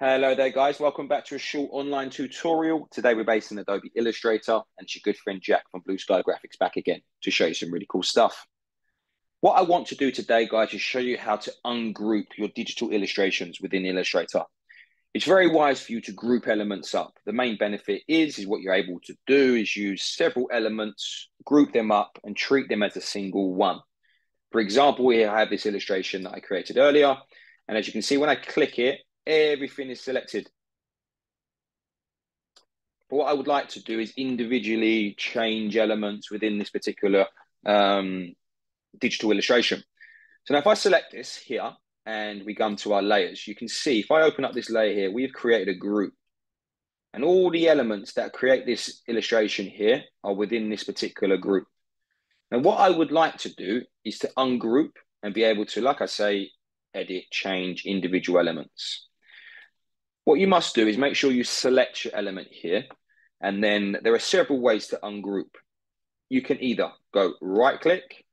Hello there guys, welcome back to a short online tutorial. Today we're based in Adobe Illustrator and it's your good friend Jack from Blue Sky Graphics back again to show you some really cool stuff. What I want to do today guys is show you how to ungroup your digital illustrations within Illustrator. It's very wise for you to group elements up. The main benefit is what you're able to do is use several elements, group them up and treat them as a single one. For example, here I have this illustration that I created earlier and as you can see when I click it, everything is selected. But what I would like to do is individually change elements within this particular digital illustration. So now if I select this here and we come to our layers, you can see if I open up this layer here, we've created a group. And all the elements that create this illustration here are within this particular group. Now what I would like to do is to ungroup and be able to, like I say, edit, change individual elements. What you must do is make sure you select your element here, and then there are several ways to ungroup. You can either go right-click,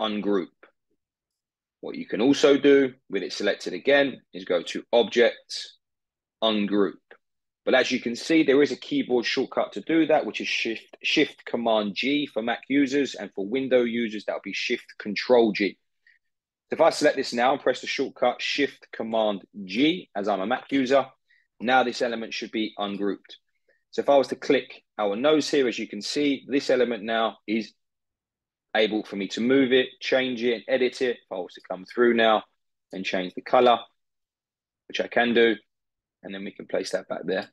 ungroup. What you can also do with it selected again is go to Object, Ungroup. But as you can see, there is a keyboard shortcut to do that, which is Shift-Command-G for Mac users, and for Windows users, that'll be Shift-Control-G. If I select this now and press the shortcut Shift-Command-G, as I'm a Mac user, now this element should be ungrouped. So if I was to click our nose here, as you can see, this element now is able for me to move it, change it, edit it. If I was to come through now and change the color, which I can do, and then we can place that back there,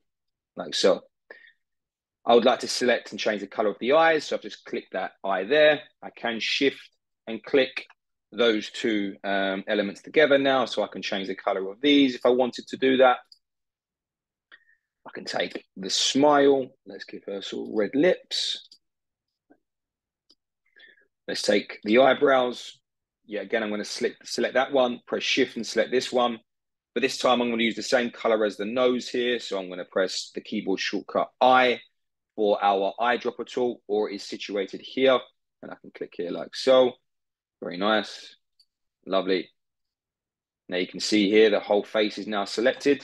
like so. I would like to select and change the color of the eyes, so I've just clicked that eye there. I can shift and click those two elements together now, so I can change the color of these if I wanted to do that. I can take the smile, let's give her some red lips. Let's take the eyebrows. Yeah, again, I'm going to select that one, press shift and select this one. But this time I'm going to use the same color as the nose here, so I'm going to press the keyboard shortcut I for our eyedropper tool, or it is situated here, and I can click here like so. Very nice, lovely. Now you can see here the whole face is now selected.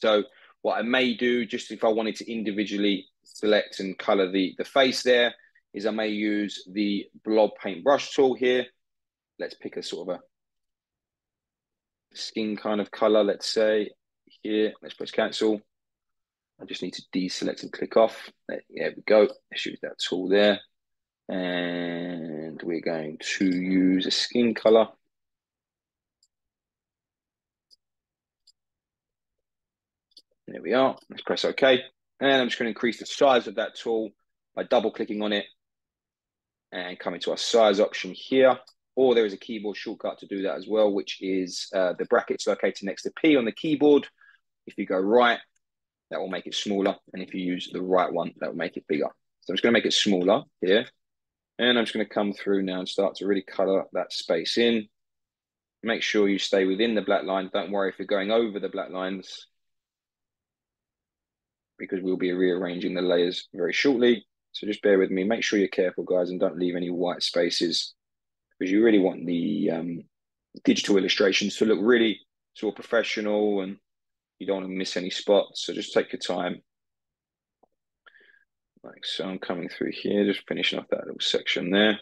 So what I may do, just if I wanted to individually select and color the face there, is I may use the blob paintbrush tool here. Let's pick a sort of a skin kind of color, let's say here, let's press cancel. I just need to deselect and click off. There we go, let's use that tool there. And we're going to use a skin color. There we are. Let's press OK. And I'm just going to increase the size of that tool by double clicking on it and coming to our size option here. Or there is a keyboard shortcut to do that as well, which is the brackets located next to P on the keyboard. If you go right, that will make it smaller. And if you use the right one, that will make it bigger. So I'm just going to make it smaller here. And I'm just going to come through now and start to really color that space in. Make sure you stay within the black line. Don't worry if you're going over the black lines, because we'll be rearranging the layers very shortly. So just bear with me. Make sure you're careful, guys, and don't leave any white spaces, because you really want the digital illustrations to look really sort of professional and you don't want to miss any spots. So just take your time. Like so, I'm coming through here, just finishing off that little section there.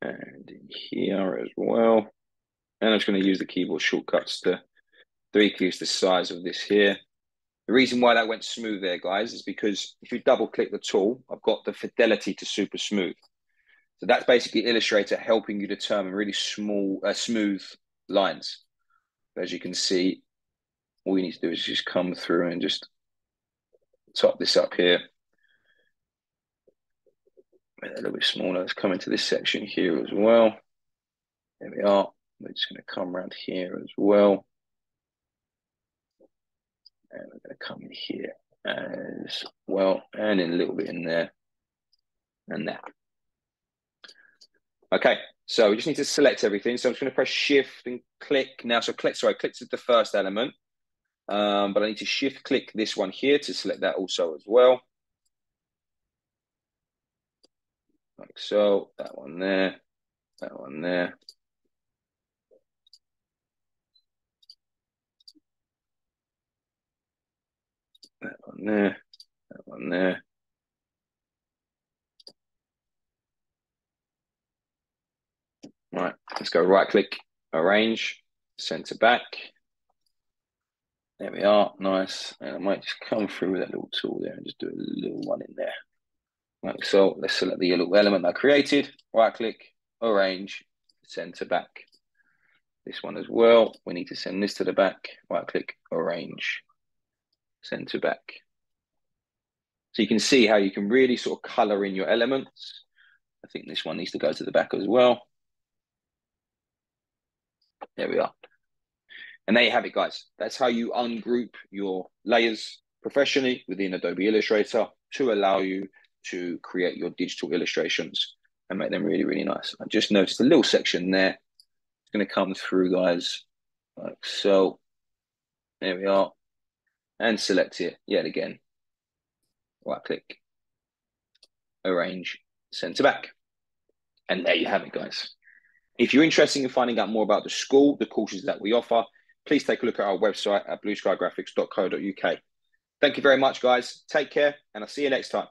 And in here as well. And I'm just going to use the keyboard shortcuts to decrease the size of this here. The reason why that went smooth there, guys, is because if you double click the tool, I've got the fidelity to super smooth. So that's basically Illustrator helping you determine really small, smooth lines. But as you can see, all you need to do is just come through and just top this up here. A little bit smaller. Let's come into this section here as well. There we are. We're just going to come around here as well. And we're going to come in here as well. And in a little bit in there. And there. Okay. So we just need to select everything. So I'm just going to press shift and click now. So I clicked the first element. But I need to shift click this one here to select that also as well. Like so, that one there, that one there. that one there, right, let's go right click, arrange, center back. There we are, nice. And I might just come through with that little tool there and just do a little one in there. Like so, let's select the little element I created, right click, arrange, center back. This one as well, we need to send this to the back, right click, arrange, center back. So you can see how you can really sort of color in your elements. I think this one needs to go to the back as well. There we are. And there you have it, guys. That's how you ungroup your layers professionally within Adobe Illustrator to allow you to create your digital illustrations and make them really, really nice. I just noticed a little section there. It's going to come through, guys, like so. There we are. And select it yet again. Right-click, arrange, center back. And there you have it, guys. If you're interested in finding out more about the school, the courses that we offer, please take a look at our website at blueskygraphics.co.uk. Thank you very much, guys. Take care, and I'll see you next time.